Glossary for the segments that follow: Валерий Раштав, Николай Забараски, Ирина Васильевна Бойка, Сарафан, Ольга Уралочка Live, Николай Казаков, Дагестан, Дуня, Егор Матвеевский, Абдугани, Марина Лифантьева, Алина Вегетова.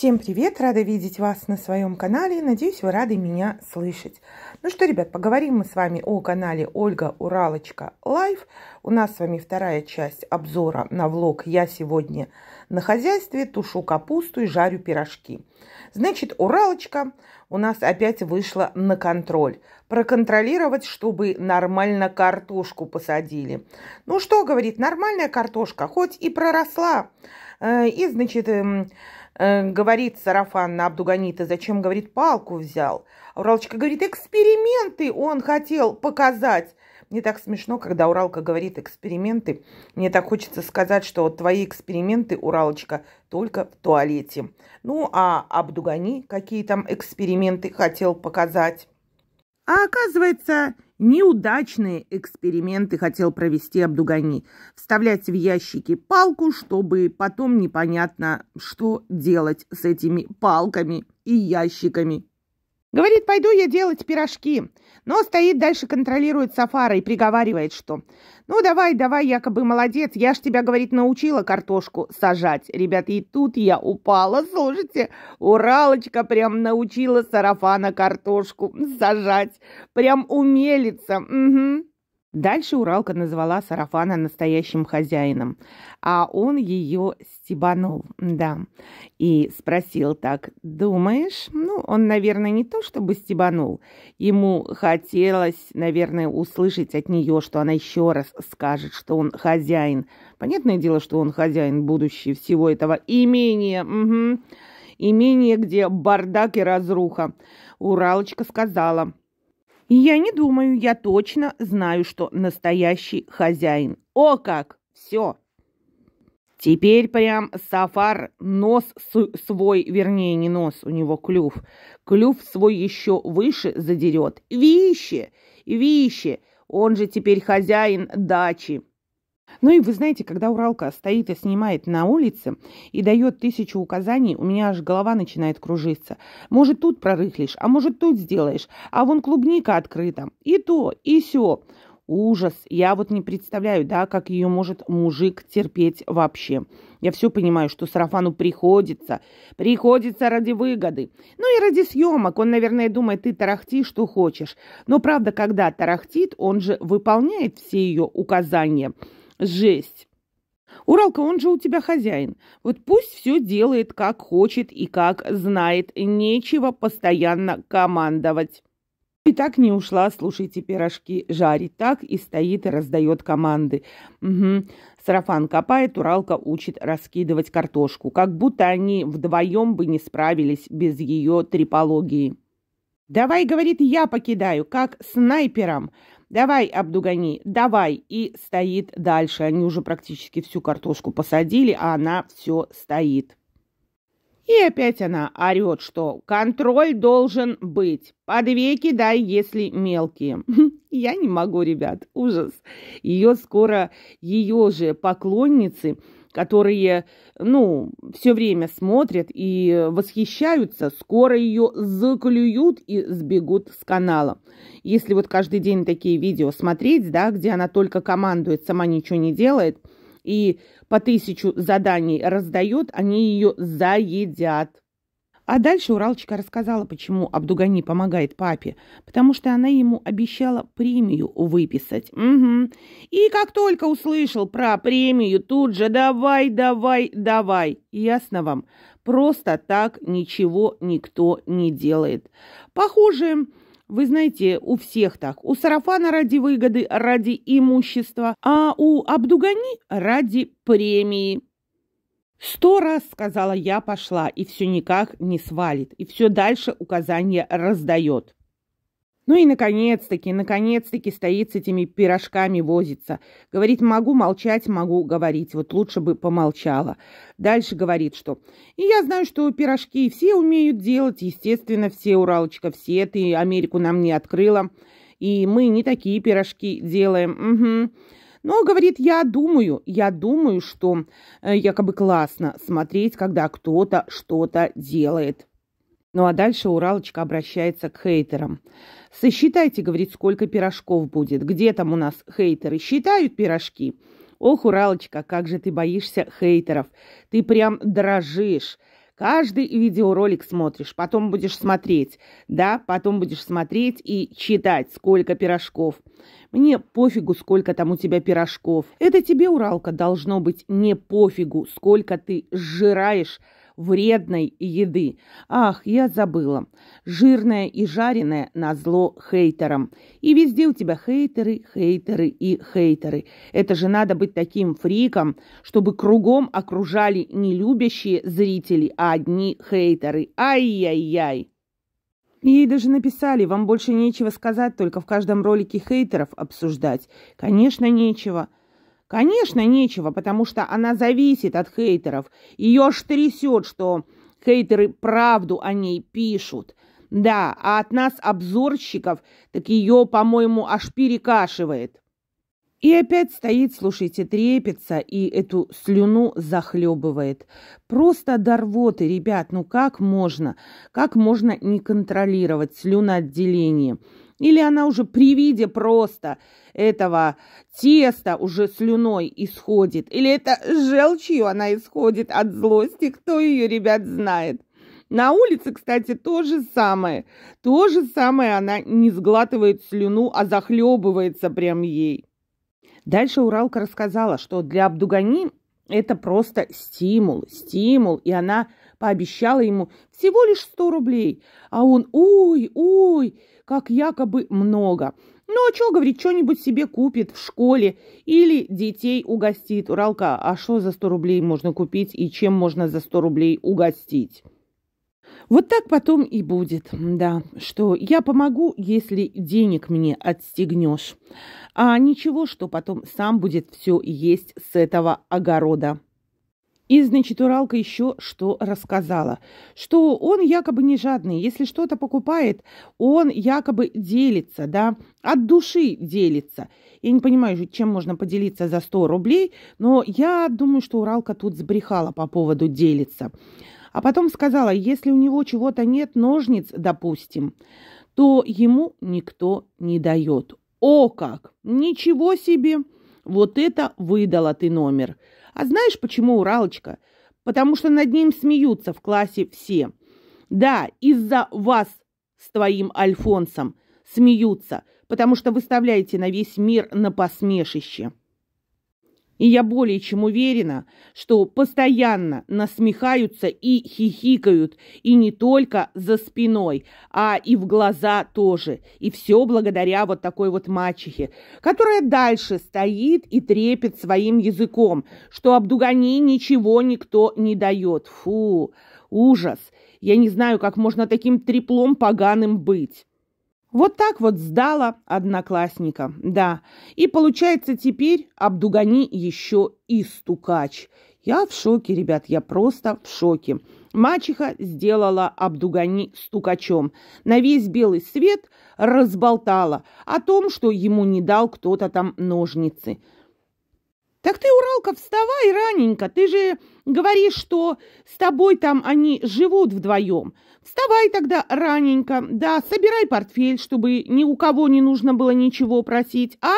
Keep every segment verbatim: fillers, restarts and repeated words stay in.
Всем привет! Рада видеть вас на своем канале. Надеюсь, вы рады меня слышать. Ну что, ребят, поговорим мы с вами о канале Ольга Уралочка Live. У нас с вами вторая часть обзора на влог «Я сегодня на хозяйстве тушу капусту и жарю пирожки». Значит, Уралочка у нас опять вышла на контроль. Проконтролировать, чтобы нормально картошку посадили. Ну что, говорит, нормальная картошка, хоть и проросла. И, значит, говорит Сарафан на Абдугани, зачем, говорит, палку взял? Уралочка говорит, эксперименты он хотел показать. Мне так смешно, когда Уралка говорит эксперименты. Мне так хочется сказать, что твои эксперименты, Уралочка, только в туалете. Ну, а Абдугани какие там эксперименты хотел показать? А оказывается, неудачные эксперименты хотел провести Абдугани. Вставлять в ящики палку, чтобы потом непонятно, что делать с этими палками и ящиками. Говорит, пойду я делать пирожки. Но стоит дальше, контролирует Сафара и приговаривает, что ну давай, давай, якобы молодец, я ж тебя, говорит, научила картошку сажать. Ребят, и тут я упала, слушайте, Уралочка прям научила Сарафана картошку сажать. Прям умелица, угу. Дальше Уралка назвала Сарафана настоящим хозяином, а он ее стебанул, да, и спросил так, думаешь? Ну, он, наверное, не то чтобы стебанул, ему хотелось, наверное, услышать от нее, что она еще раз скажет, что он хозяин. Понятное дело, что он хозяин будущего всего этого имения, угу. Имение, где бардак и разруха. Уралочка сказала: я не думаю, я точно знаю, что настоящий хозяин. О как! Все. Теперь прям Сафар нос свой, вернее, не нос, у него клюв. Клюв свой еще выше задерет. Вище, вище, он же теперь хозяин дачи. Ну и вы знаете, когда Уралка стоит и снимает на улице и дает тысячу указаний, у меня аж голова начинает кружиться. Может, тут прорыхлишь, а может, тут сделаешь, а вон клубника открыта, и то, и сё. Ужас, я вот не представляю, да, как ее может мужик терпеть вообще. Я все понимаю, что Сарафану приходится, приходится ради выгоды. Ну и ради съемок, он, наверное, думает, ты тарахти, что хочешь. Но правда, когда тарахтит, он же выполняет все ее указания. Жесть. Уралка, он же у тебя хозяин. Вот пусть все делает, как хочет и как знает. Нечего постоянно командовать. И так не ушла, слушайте, пирожки жарить. Так и стоит и раздает команды. Угу. Сарафан копает, Уралка учит раскидывать картошку. Как будто они вдвоем бы не справились без ее трипологии. Давай, говорит, я покидаю, как снайпером. Давай, Абдугани, давай. И стоит дальше. Они уже практически всю картошку посадили, а она все стоит. И опять она орет, что контроль должен быть. Подвеки дай, если мелкие. Я не могу, ребят, ужас. Ее скоро, ее же поклонницы, которые, ну, все время смотрят и восхищаются, скоро ее заклюют и сбегут с канала. Если вот каждый день такие видео смотреть, да, где она только командует, сама ничего не делает, и по тысячу заданий раздает, они ее заедят. А дальше Уралочка рассказала, почему Абдугани помогает папе. Потому что она ему обещала премию выписать. Угу. И как только услышал про премию, тут же давай, давай, давай. Ясно вам? Просто так ничего никто не делает. Похоже, вы знаете, у всех так. У Сарафана ради выгоды, ради имущества, а у Абдугани ради премии. Сто раз сказала я пошла, и все никак не свалит, и все дальше указания раздает. Ну и наконец-таки, наконец-таки стоит с этими пирожками, возится. Говорит, могу молчать, могу говорить, вот лучше бы помолчала. Дальше говорит, что и я знаю, что пирожки все умеют делать, естественно, все, Уралочка, все, ты Америку нам не открыла, и мы не такие пирожки делаем, угу. Но, говорит, я думаю, я думаю, что э, якобы классно смотреть, когда кто-то что-то делает. Ну, а дальше Уралочка обращается к хейтерам. Сосчитайте, говорит, сколько пирожков будет. Где там у нас хейтеры? Считают пирожки? Ох, Уралочка, как же ты боишься хейтеров. Ты прям дрожишь. Каждый видеоролик смотришь, потом будешь смотреть, да, потом будешь смотреть и читать, сколько пирожков. Мне пофигу, сколько там у тебя пирожков. Это тебе, Уралка, должно быть не пофигу, сколько ты сжираешь вредной еды. Ах, я забыла. Жирное и жареное назло хейтерам. И везде у тебя хейтеры, хейтеры и хейтеры. Это же надо быть таким фриком, чтобы кругом окружали не любящие зрители, а одни хейтеры. Ай-яй-яй. Ей даже написали, вам больше нечего сказать, только в каждом ролике хейтеров обсуждать. Конечно, нечего. Конечно, нечего, потому что она зависит от хейтеров. Ее аж трясет, что хейтеры правду о ней пишут. Да, а от нас, обзорщиков, так ее, по-моему, аж перекашивает. И опять стоит, слушайте, трепется и эту слюну захлебывает. Просто до рвоты, ребят, ну как можно? Как можно не контролировать слюноотделение? Или она уже при виде просто этого теста уже слюной исходит? Или это желчью она исходит от злости? Кто ее, ребят, знает? На улице, кстати, то же самое. То же самое, она не сглатывает слюну, а захлебывается прям ей. Дальше Уралка рассказала, что для Абдугани это просто стимул, стимул, и она пообещала ему всего лишь сто рублей, а он «Ой, ой, как якобы много». Ну, а что, говорит, что-нибудь себе купит в школе или детей угостит. Уралка, а что за сто рублей можно купить и чем можно за сто рублей угостить? Вот так потом и будет, да, что я помогу, если денег мне отстегнешь, а ничего, что потом сам будет все есть с этого огорода. И, значит, Уралка еще что рассказала, что он якобы не жадный, если что-то покупает, он якобы делится, да, от души делится. Я не понимаю, чем можно поделиться за сто рублей, но я думаю, что Уралка тут сбрехала по поводу делиться. А потом сказала, если у него чего-то нет, ножниц, допустим, то ему никто не дает. О как! Ничего себе! Вот это выдала ты номер. А знаешь, почему, Уралочка? Потому что над ним смеются в классе все. Да, из-за вас с твоим Альфонсом смеются, потому что выставляете на весь мир на посмешище. И я более чем уверена, что постоянно насмехаются и хихикают, и не только за спиной, а и в глаза тоже. И все благодаря вот такой вот мачехе, которая дальше стоит и трепет своим языком, что Абдугани ничего никто не дает. Фу, ужас. Я не знаю, как можно таким треплом поганым быть. Вот так вот сдала одноклассника, да. И получается теперь Абдугани еще и стукач. Я в шоке, ребят, я просто в шоке. Мачеха сделала Абдугани стукачом. На весь белый свет разболтала о том, что ему не дал кто-то там ножницы. Так ты, Уралка, вставай раненько. Ты же говоришь, что с тобой там они живут вдвоем. Вставай тогда раненько, да, собирай портфель, чтобы ни у кого не нужно было ничего просить, а?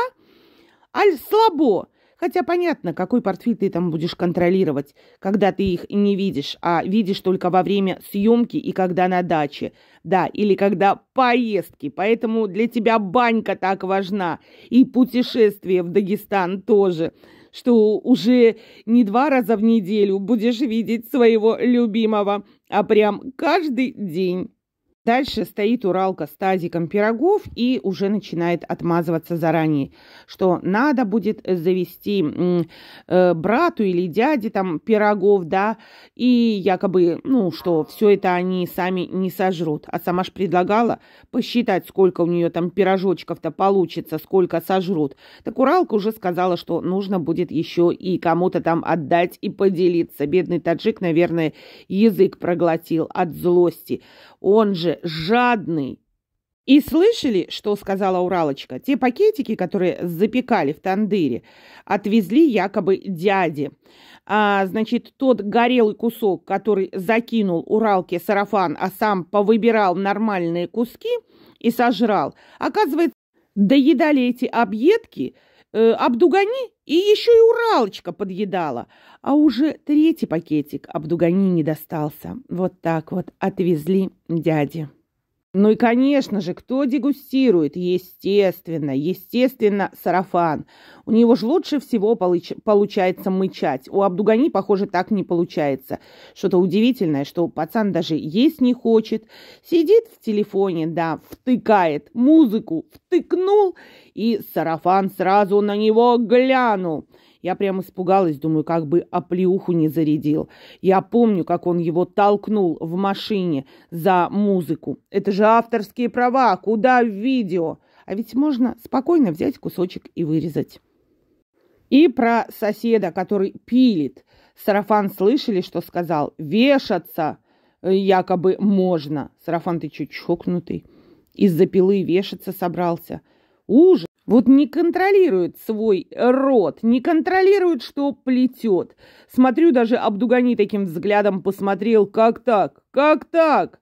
Аль слабо. Хотя понятно, какой портфель ты там будешь контролировать, когда ты их не видишь, а видишь только во время съемки и когда на даче, да, или когда поездки. Поэтому для тебя банька так важна, и путешествие в Дагестан тоже, что уже не два раза в неделю будешь видеть своего любимого, а прям каждый день. Дальше стоит Уралка с тазиком пирогов и уже начинает отмазываться заранее, что надо будет завести э, брату или дяде там пирогов, да, и якобы, ну, что все это они сами не сожрут. А сама ж предлагала посчитать, сколько у нее там пирожочков-то получится, сколько сожрут. Так Уралка уже сказала, что нужно будет еще и кому-то там отдать и поделиться. Бедный таджик, наверное, язык проглотил от злости. Он же жадный. И слышали, что сказала Уралочка? Те пакетики, которые запекали в тандыре, отвезли якобы дяде. А, значит, тот горелый кусок, который закинул Уралке сарафан, а сам повыбирал нормальные куски и сожрал. Оказывается, доедали эти объедки э, Абдугани и еще и Уралочка подъедала. А уже третий пакетик Абдугани не достался. Вот так вот отвезли дяде. Ну и, конечно же, кто дегустирует? Естественно, естественно, Сарафан. У него же лучше всего получ- получается мычать. У Абдугани, похоже, так не получается. Что-то удивительное, что пацан даже есть не хочет. Сидит в телефоне, да, втыкает музыку, втыкнул, и Сарафан сразу на него глянул. Я прям испугалась, думаю, как бы оплеуху не зарядил. Я помню, как он его толкнул в машине за музыку. Это же авторские права, куда в видео? А ведь можно спокойно взять кусочек и вырезать. И про соседа, который пилит. Сарафан, слышали, что сказал? Вешаться якобы можно. Сарафан, ты чуть чокнутый. Из-за пилы вешаться собрался. Ужас. Вот не контролирует свой рот, не контролирует, что плетет. Смотрю, даже Абдугани таким взглядом посмотрел, как так, как так.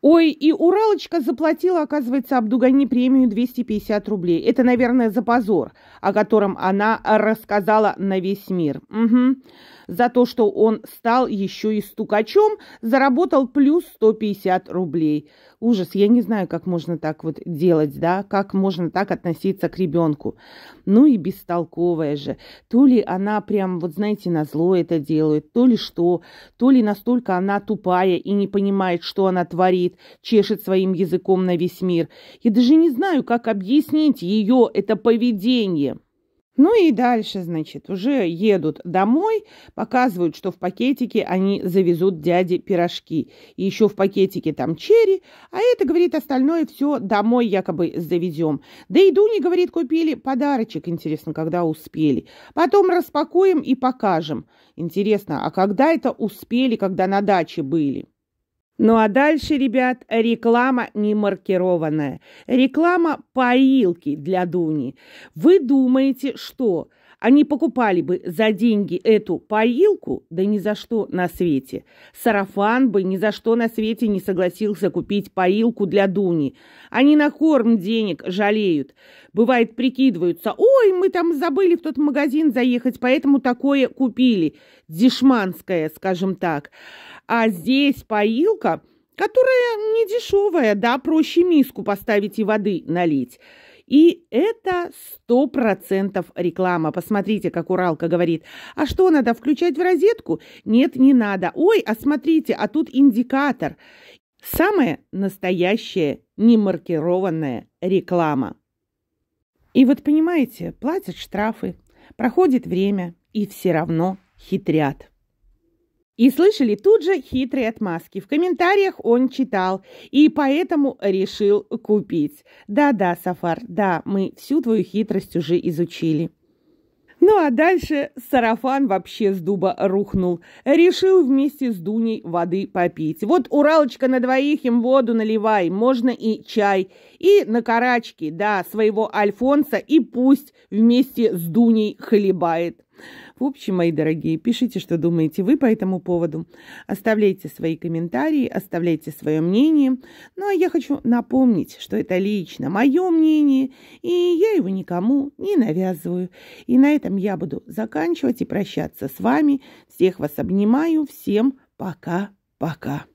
Ой, и Уралочка заплатила, оказывается, Абдугани премию двести пятьдесят рублей. Это, наверное, за позор, о котором она рассказала на весь мир. Угу. За то, что он стал еще и стукачом, заработал плюс сто пятьдесят рублей. Ужас, я не знаю, как можно так вот делать, да, как можно так относиться к ребенку. Ну и бестолковая же. То ли она прям, вот знаете, назло это делает, то ли что, то ли настолько она тупая и не понимает, что она творит, чешет своим языком на весь мир. Я даже не знаю, как объяснить ее это поведение. Ну и дальше, значит, уже едут домой, показывают, что в пакетике они завезут дяде пирожки. И еще в пакетике там черри, а это, говорит, остальное все домой якобы завезем. Да и Дуня, говорит, купили подарочек, интересно, когда успели. Потом распакуем и покажем. Интересно, а когда это успели, когда на даче были? Ну а дальше, ребят, реклама не маркированная. Реклама поилки для Дуни. Вы думаете, что они покупали бы за деньги эту поилку? Да ни за что на свете. Сарафан бы ни за что на свете не согласился купить поилку для Дуни. Они на корм денег жалеют. Бывает, прикидываются: ой, мы там забыли в тот магазин заехать, поэтому такое купили. Дешманское, скажем так. А здесь поилка, которая не дешевая, да, проще миску поставить и воды налить. И это сто процентов реклама. Посмотрите, как Уралка говорит. А что, надо включать в розетку? Нет, не надо. Ой, а смотрите, а тут индикатор. Самая настоящая немаркированная реклама. И вот понимаете, платят штрафы, проходит время, и все равно хитрят. И слышали тут же хитрые отмазки. В комментариях он читал и поэтому решил купить. Да-да, Сафар, да, мы всю твою хитрость уже изучили. Ну а дальше Сарафан вообще с дуба рухнул. Решил вместе с Дуней воды попить. Вот, Уралочка, на двоих им воду наливай, можно и чай. И на карачки, да, своего Альфонса, и пусть вместе с Дуней хлебает. В общем, мои дорогие, пишите, что думаете вы по этому поводу. Оставляйте свои комментарии, оставляйте свое мнение. Ну, а я хочу напомнить, что это лично мое мнение, и я его никому не навязываю. И на этом я буду заканчивать и прощаться с вами. Всех вас обнимаю. Всем пока-пока.